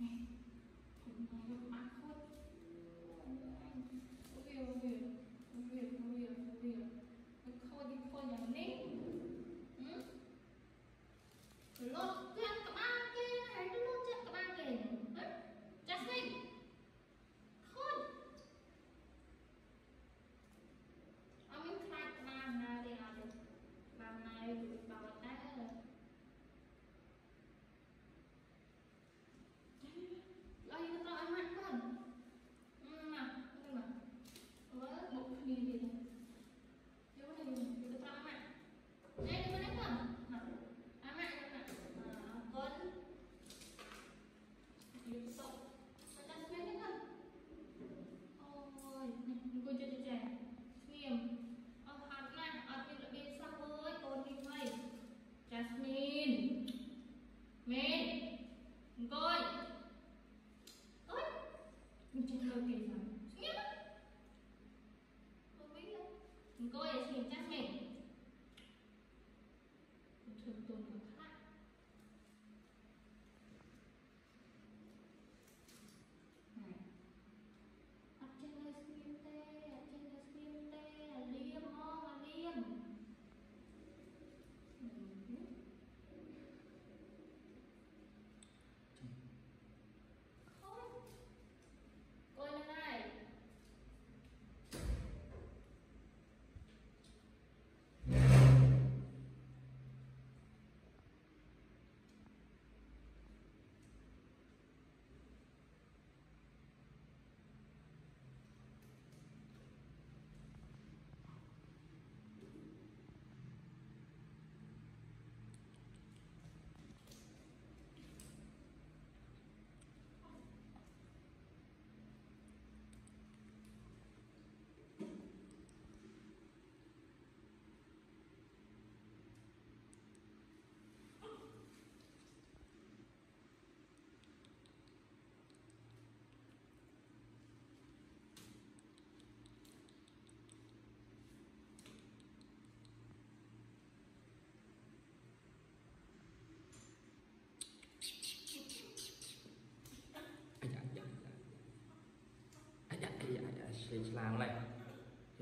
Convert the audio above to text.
Thì